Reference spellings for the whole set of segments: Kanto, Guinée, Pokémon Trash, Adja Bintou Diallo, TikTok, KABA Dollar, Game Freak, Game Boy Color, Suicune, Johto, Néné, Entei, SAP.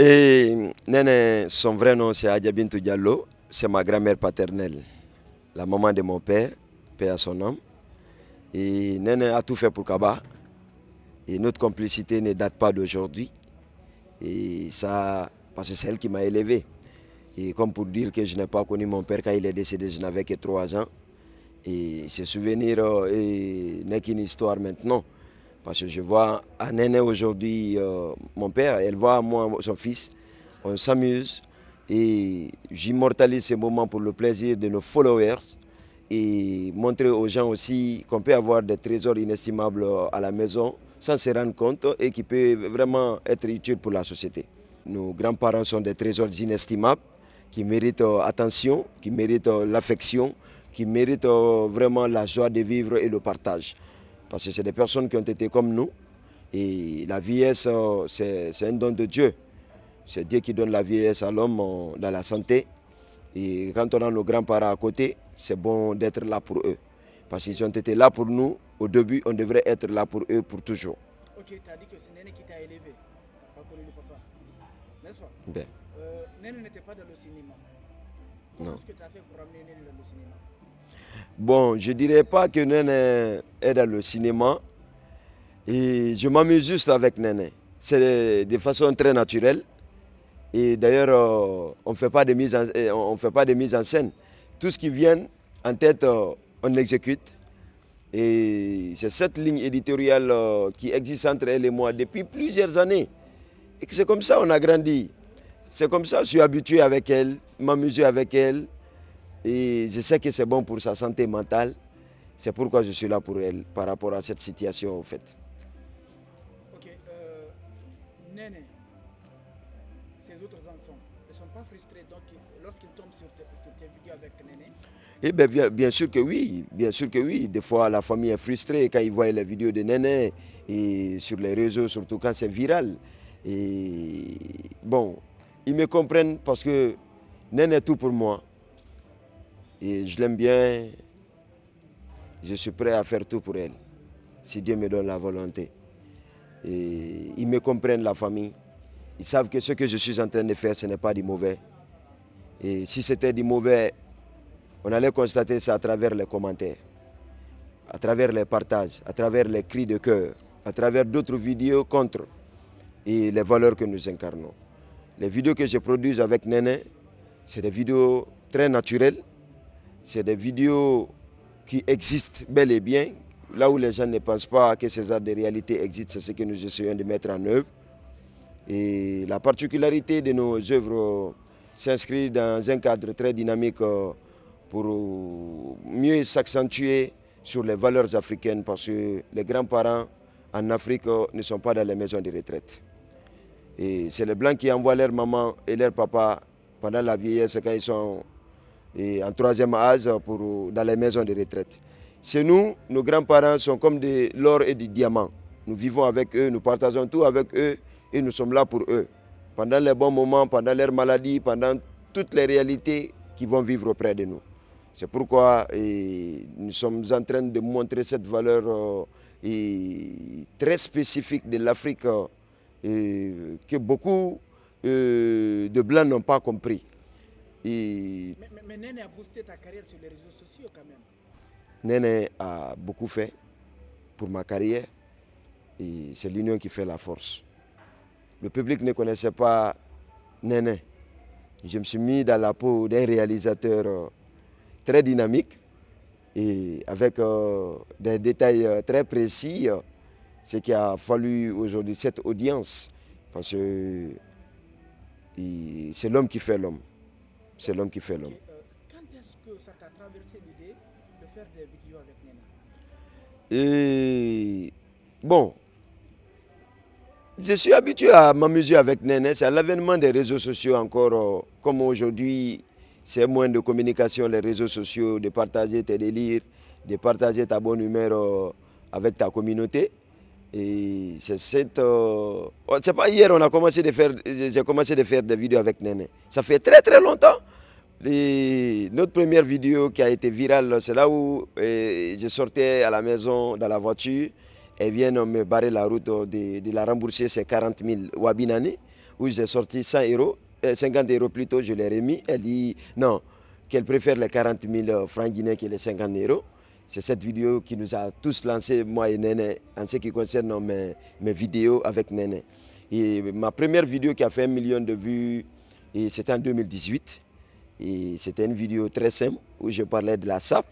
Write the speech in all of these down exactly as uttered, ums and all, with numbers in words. Et Néné, son vrai nom c'est Adja Bintou Diallo, c'est ma grand-mère paternelle, la maman de mon père, paix à son âme. Et Néné a tout fait pour Kaba. Et notre complicité ne date pas d'aujourd'hui. Et ça, parce que c'est elle qui m'a élevé. Et comme pour dire que je n'ai pas connu mon père quand il est décédé, je n'avais que trois ans. Et ce souvenir euh, n'est qu'une histoire maintenant. Parce que je vois à Néné aujourd'hui euh, mon père, elle voit moi son fils, on s'amuse et j'immortalise ces moments pour le plaisir de nos followers et montrer aux gens aussi qu'on peut avoir des trésors inestimables à la maison sans se rendre compte et qui peut vraiment être utile pour la société. Nos grands-parents sont des trésors inestimables qui méritent attention, qui méritent l'affection, qui méritent vraiment la joie de vivre et le partage. Parce que c'est des personnes qui ont été comme nous. Et la vieillesse, c'est un don de Dieu. C'est Dieu qui donne la vieillesse à l'homme dans la santé. Et quand on a nos grands-parents à côté, c'est bon d'être là pour eux. Parce qu'ils ont été là pour nous. Au début, on devrait être là pour eux pour toujours. Ok, tu as dit que c'est Néné qui t'a élevé. Tu n'as pas connu le papa. N'est-ce pas? Ben. Euh, Néné n'était pas dans le cinéma. Comment est-ce que tu as fait pour amener Néné dans le cinéma? Bon, je ne dirais pas que Néné est dans le cinéma. Et je m'amuse juste avec Néné. C'est de façon très naturelle. Et d'ailleurs, on ne fait pas de mise en scène. Tout ce qui vient en tête, on l'exécute. Et c'est cette ligne éditoriale qui existe entre elle et moi depuis plusieurs années. Et c'est comme ça qu'on a grandi. C'est comme ça que je suis habitué avec elle, m'amuser avec elle. Et je sais que c'est bon pour sa santé mentale. C'est pourquoi je suis là pour elle, par rapport à cette situation, en fait. Ok. Euh, Néné, ses autres enfants, ne sont pas frustrés lorsqu'ils tombent sur, te, sur tes vidéos avec Néné? Eh bien, bien, bien sûr que oui. Bien sûr que oui. Des fois, la famille est frustrée quand ils voient les vidéos de Néné, et sur les réseaux, surtout quand c'est viral. Et bon, ils me comprennent parce que Néné est tout pour moi. Et je l'aime bien, je suis prêt à faire tout pour elle, si Dieu me donne la volonté. Et ils me comprennent, la famille, ils savent que ce que je suis en train de faire, ce n'est pas du mauvais. Et si c'était du mauvais, on allait constater ça à travers les commentaires, à travers les partages, à travers les cris de cœur, à travers d'autres vidéos contre et les valeurs que nous incarnons. Les vidéos que je produis avec Néné, c'est des vidéos très naturelles. C'est des vidéos qui existent bel et bien. Là où les gens ne pensent pas que ces arts de réalité existent, c'est ce que nous essayons de mettre en œuvre. Et la particularité de nos œuvres s'inscrit dans un cadre très dynamique pour mieux s'accentuer sur les valeurs africaines, parce que les grands-parents en Afrique ne sont pas dans les maisons de retraite. Et c'est les Blancs qui envoient leur maman et leur papa pendant la vieillesse quand ils sont et en troisième âge pour, dans les maisons de retraite. Chez nous, nos grands-parents sont comme de l'or et du diamant. Nous vivons avec eux, nous partageons tout avec eux et nous sommes là pour eux. Pendant les bons moments, pendant leurs maladies, pendant toutes les réalités qu'ils vont vivre auprès de nous. C'est pourquoi et, nous sommes en train de montrer cette valeur euh, et, très spécifique de l'Afrique euh, que beaucoup euh, de Blancs n'ont pas compris. Et mais, mais, mais Néné a boosté ta carrière sur les réseaux sociaux quand même. Néné a beaucoup fait pour ma carrière et c'est l'union qui fait la force. Le public ne connaissait pas Néné. Je me suis mis dans la peau d'un réalisateur très dynamique et avec des détails très précis, ce qui a fallu aujourd'hui cette audience, parce que c'est l'homme qui fait l'homme. C'est l'homme qui fait l'homme. Okay, euh, quand est-ce que ça t'a traversé l'idée de faire des vidéos avec Néné? Et bon, je suis habitué à m'amuser avec Néné. C'est à l'avènement des réseaux sociaux encore, euh, comme aujourd'hui, c'est moins de communication, les réseaux sociaux, de partager tes délires, de partager ta bonne humeur euh, avec ta communauté. Et c'est euh, pas hier on a commencé de faire, j'ai commencé de faire des vidéos avec Néné. Ça fait très très longtemps. Et notre première vidéo qui a été virale, c'est là où euh, je sortais à la maison dans la voiture et viennent me barrer la route de, de la rembourser, c'est quarante mille Wabinani. où j'ai sorti cent euros, cinquante euros plutôt, je l'ai remis. Elle dit non, qu'elle préfère les quarante mille francs guinéens que les cinquante euros. C'est cette vidéo qui nous a tous lancés, moi et Néné, en ce qui concerne mes, mes vidéos avec Néné. Et ma première vidéo qui a fait un million de vues, c'était en deux mille dix-huit. Et c'était une vidéo très simple où je parlais de la S A P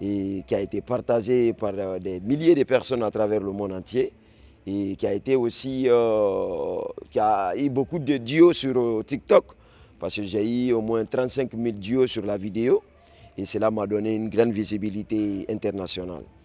et qui a été partagée par des milliers de personnes à travers le monde entier et qui a été aussi euh, qui a eu beaucoup de duos sur TikTok parce que j'ai eu au moins trente-cinq mille duos sur la vidéo et cela m'a donné une grande visibilité internationale.